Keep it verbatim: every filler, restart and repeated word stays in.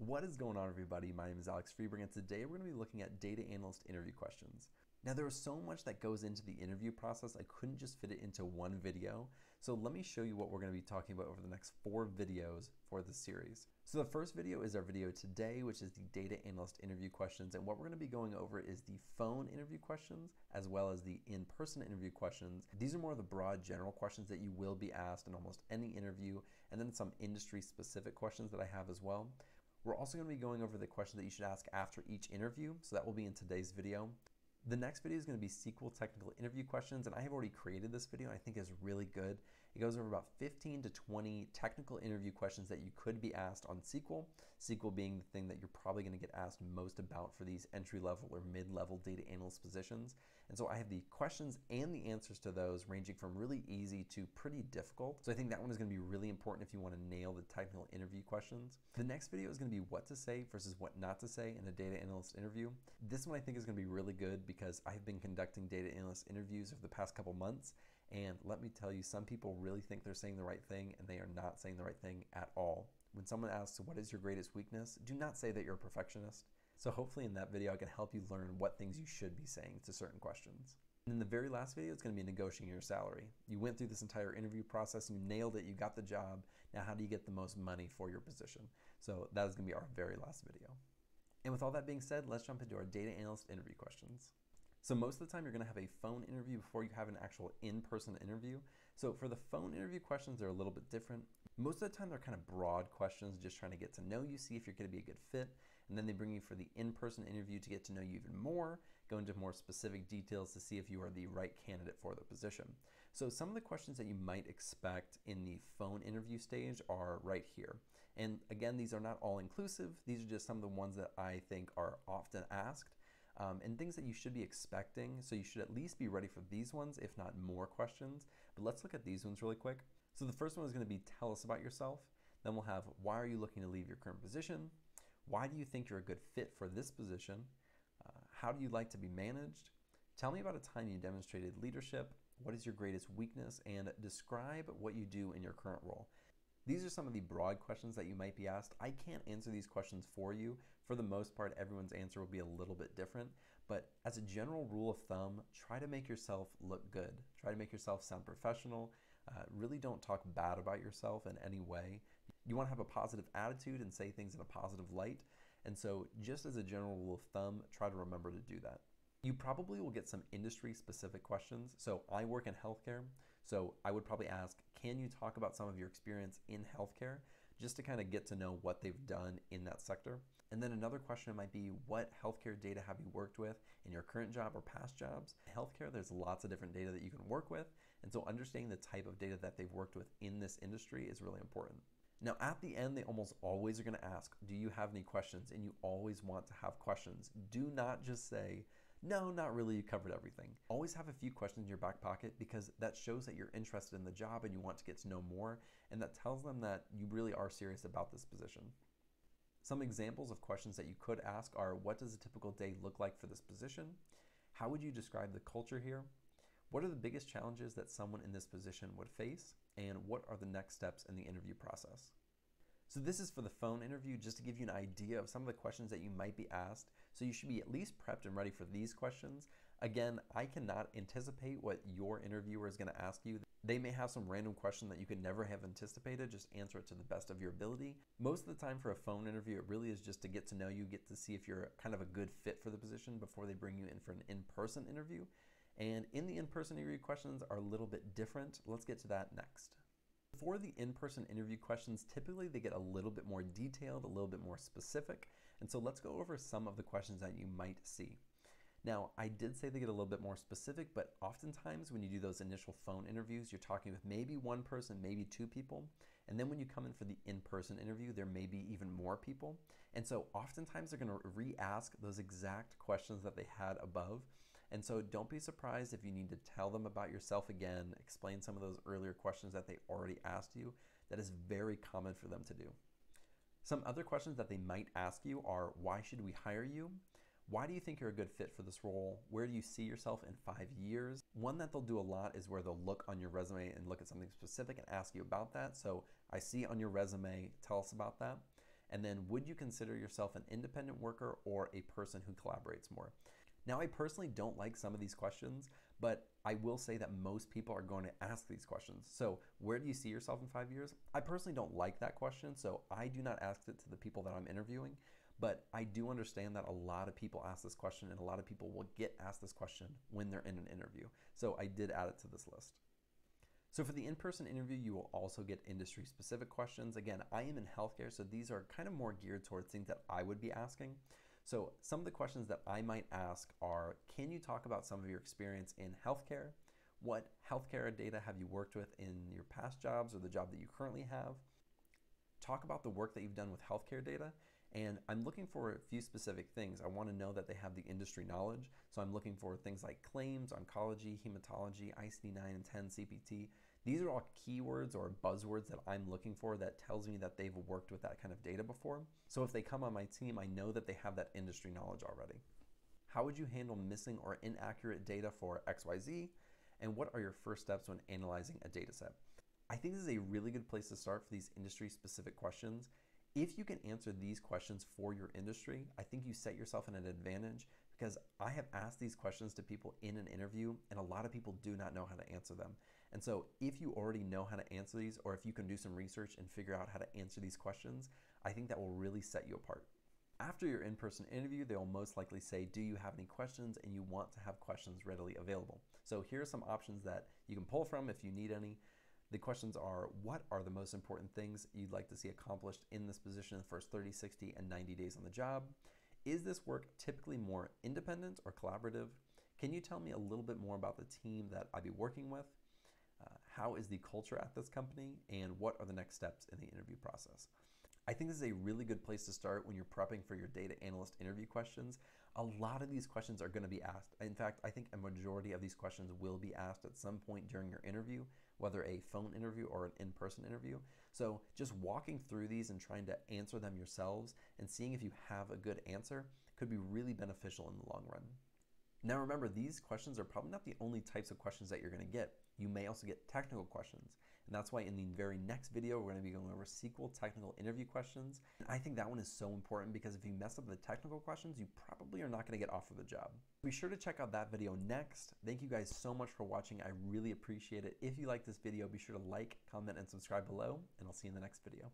What is going on, everybody? My name is Alex Freeburg, and today we're going to be looking at data analyst interview questions. Now, there is so much that goes into the interview process, I couldn't just fit it into one video. So let me show you what we're going to be talking about over the next four videos for this series. So the first video is our video today, which is the data analyst interview questions. And what we're going to be going over is the phone interview questions, as well as the in-person interview questions. These are more of the broad general questions that you will be asked in almost any interview, and then some industry specific questions that I have as well. We're also going to be going over the question that you should ask after each interview, so that will be in today's video. The next video is going to be S Q L technical interview questions, and I have already created this video and I think is really good. It goes over about fifteen to twenty technical interview questions that you could be asked on S Q L, S Q L being the thing that you're probably going to get asked most about for these entry-level or mid-level data analyst positions. And so I have the questions and the answers to those ranging from really easy to pretty difficult. So I think that one is going to be really important if you want to nail the technical interview questions. The next video is going to be what to say versus what not to say in a data analyst interview. This one I think is going to be really good, because I've been conducting data analyst interviews over the past couple months, and let me tell you, some people really think they're saying the right thing and they are not saying the right thing at all. When someone asks, what is your greatest weakness? Do not say that you're a perfectionist. So hopefully in that video I can help you learn what things you should be saying to certain questions. And in the very last video, it's going to be negotiating your salary. You went through this entire interview process, you nailed it, you got the job. Now how do you get the most money for your position? So that is going to be our very last video. And with all that being said, let's jump into our data analyst interview questions. So most of the time you're going to have a phone interview before you have an actual in-person interview. So for the phone interview questions, they're a little bit different. Most of the time they're kind of broad questions, just trying to get to know you, see if you're going to be a good fit. And then they bring you for the in-person interview to get to know you even more, go into more specific details to see if you are the right candidate for the position. So some of the questions that you might expect in the phone interview stage are right here. And again, these are not all inclusive. These are just some of the ones that I think are often asked. Um, and things that you should be expecting. So you should at least be ready for these ones, if not more questions. But let's look at these ones really quick. So the first one is going to be, tell us about yourself. Then we'll have, why are you looking to leave your current position? Why do you think you're a good fit for this position? Uh, how do you like to be managed? Tell me about a time you demonstrated leadership. What is your greatest weakness? And describe what you do in your current role. These are some of the broad questions that you might be asked. I can't answer these questions for you. For the most part, everyone's answer will be a little bit different, but as a general rule of thumb, try to make yourself look good. Try to make yourself sound professional. Uh, really don't talk bad about yourself in any way. You want to have a positive attitude and say things in a positive light. And so just as a general rule of thumb, try to remember to do that. You probably will get some industry specific questions. So I work in healthcare, so I would probably ask, can you talk about some of your experience in healthcare, just to kind of get to know what they've done in that sector. And then another question might be, what healthcare data have you worked with in your current job or past jobs? In healthcare, there's lots of different data that you can work with, and so understanding the type of data that they've worked with in this industry is really important. Now at the end, they almost always are going to ask, do you have any questions? And you always want to have questions. Do not just say, no, not really, you covered everything. Always have a few questions in your back pocket, because that shows that you're interested in the job and you want to get to know more, and that tells them that you really are serious about this position. Some examples of questions that you could ask are, what does a typical day look like for this position? How would you describe the culture here? What are the biggest challenges that someone in this position would face? And what are the next steps in the interview process? So this is for the phone interview, just to give you an idea of some of the questions that you might be asked. So you should be at least prepped and ready for these questions. Again, I cannot anticipate what your interviewer is going to ask you. They may have some random question that you could never have anticipated. Just answer it to the best of your ability. Most of the time for a phone interview, it really is just to get to know you, get to see if you're kind of a good fit for the position before they bring you in for an in-person interview. And in the in-person interview, questions are a little bit different. Let's get to that next. For the in-person interview questions, typically they get a little bit more detailed, a little bit more specific, and so let's go over some of the questions that you might see. Now, I did say they get a little bit more specific, but oftentimes when you do those initial phone interviews, you're talking with maybe one person, maybe two people, and then when you come in for the in-person interview, there may be even more people, and so oftentimes they're going to re-ask those exact questions that they had above. And so don't be surprised if you need to tell them about yourself again, explain some of those earlier questions that they already asked you. That is very common for them to do. Some other questions that they might ask you are, why should we hire you? Why do you think you're a good fit for this role? Where do you see yourself in five years? One that they'll do a lot is where they'll look on your resume and look at something specific and ask you about that. So I see on your resume, tell us about that. and then would you consider yourself an independent worker or a person who collaborates more? Now, I personally don't like some of these questions, but I will say that most people are going to ask these questions. So where do you see yourself in five years? I personally don't like that question, so I do not ask it to the people that I'm interviewing, but I do understand that a lot of people ask this question and a lot of people will get asked this question when they're in an interview. So I did add it to this list. So for the in-person interview, you will also get industry-specific questions. Again, I am in healthcare, so these are kind of more geared towards things that I would be asking. So some of the questions that I might ask are, can you talk about some of your experience in healthcare? What healthcare data have you worked with in your past jobs or the job that you currently have? Talk about the work that you've done with healthcare data. And I'm looking for a few specific things. I want to know that they have the industry knowledge. So I'm looking for things like claims, oncology, hematology, I C D nine and ten, C P T. These are all keywords or buzzwords that I'm looking for that tells me that they've worked with that kind of data before. So if they come on my team, I know that they have that industry knowledge already. How would you handle missing or inaccurate data for X Y Z? And what are your first steps when analyzing a data set? I think this is a really good place to start for these industry-specific questions. If you can answer these questions for your industry, I think you set yourself in an advantage, because I have asked these questions to people in an interview and a lot of people do not know how to answer them. And so if you already know how to answer these, or if you can do some research and figure out how to answer these questions, I think that will really set you apart. After your in-person interview, they'll most likely say, do you have any questions? And you want to have questions readily available. So here are some options that you can pull from if you need any. The questions are, what are the most important things you'd like to see accomplished in this position in the first thirty, sixty, and ninety days on the job? Is this work typically more independent or collaborative? Can you tell me a little bit more about the team that I'd be working with? Uh, how is the culture at this company? And what are the next steps in the interview process? I think this is a really good place to start when you're prepping for your data analyst interview questions. A lot of these questions are going to be asked. In fact, I think a majority of these questions will be asked at some point during your interview, whether a phone interview or an in-person interview. So just walking through these and trying to answer them yourselves and seeing if you have a good answer could be really beneficial in the long run. Now remember, these questions are probably not the only types of questions that you're going to get. You may also get technical questions. And that's why in the very next video, we're going to be going over S Q L technical interview questions. And I think that one is so important, because if you mess up the technical questions, you probably are not going to get offered the job. Be sure to check out that video next. Thank you guys so much for watching. I really appreciate it. If you like this video, be sure to like, comment, and subscribe below, and I'll see you in the next video.